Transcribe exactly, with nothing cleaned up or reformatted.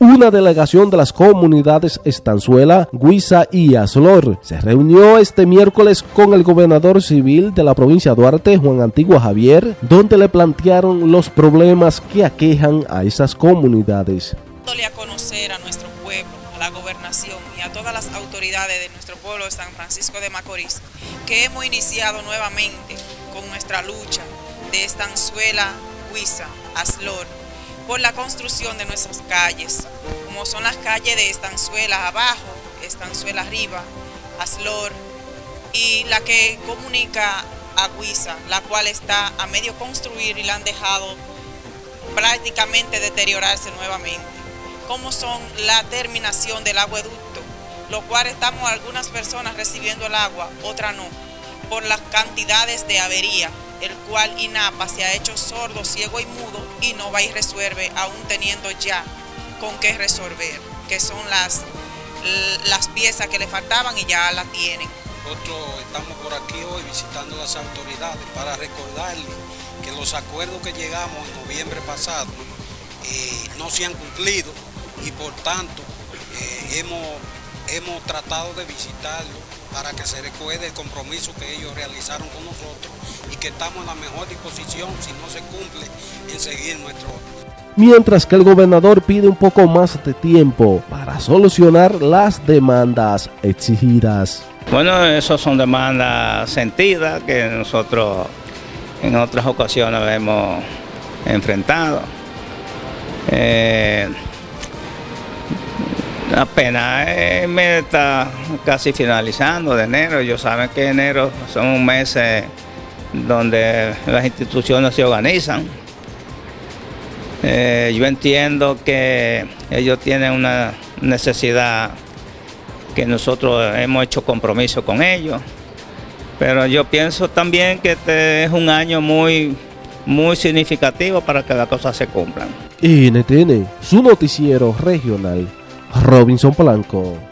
una delegación de las comunidades Estanzuela, Guiza y Azlor se reunió este miércoles con el gobernador civil de la provincia Duarte, Juan Antiguo Javier, donde le plantearon los problemas que aquejan a esas comunidades. Dándole a conocer a nuestro pueblo, a la gobernación y a todas las autoridades de nuestro pueblo de San Francisco de Macorís, que hemos iniciado nuevamente con nuestra lucha de Estanzuela, Guiza, Azlor, por la construcción de nuestras calles, como son las calles de Estanzuela abajo, Estanzuela arriba, Azlor, y la que comunica a Guiza, la cual está a medio construir y la han dejado prácticamente deteriorarse nuevamente. Como son la terminación del acueducto, lo cual estamos algunas personas recibiendo el agua, otras no, por las cantidades de avería, el cual INAPA se ha hecho sordo, ciego y mudo y no va y resuelve, aún teniendo ya con qué resolver, que son las, las piezas que le faltaban y ya la tienen. Nosotros estamos por aquí hoy visitando las autoridades para recordarles que los acuerdos que llegamos en noviembre pasado eh, no se han cumplido y por tanto eh, hemos, hemos tratado de visitarlos para que se recuerde el compromiso que ellos realizaron con nosotros y que estamos en la mejor disposición, si no se cumple, en seguir nuestro. Mientras que el gobernador pide un poco más de tiempo para solucionar las demandas exigidas. Bueno, esas son demandas sentidas que nosotros en otras ocasiones hemos enfrentado. Eh, Apenas eh, me está casi finalizando de enero. Ellos saben que enero son meses donde las instituciones se organizan. Eh, yo entiendo que ellos tienen una necesidad que nosotros hemos hecho compromiso con ellos. Pero yo pienso también que este es un año muy, muy significativo para que las cosas se cumplan. N T N, su noticiero regional. Robinson Polanco.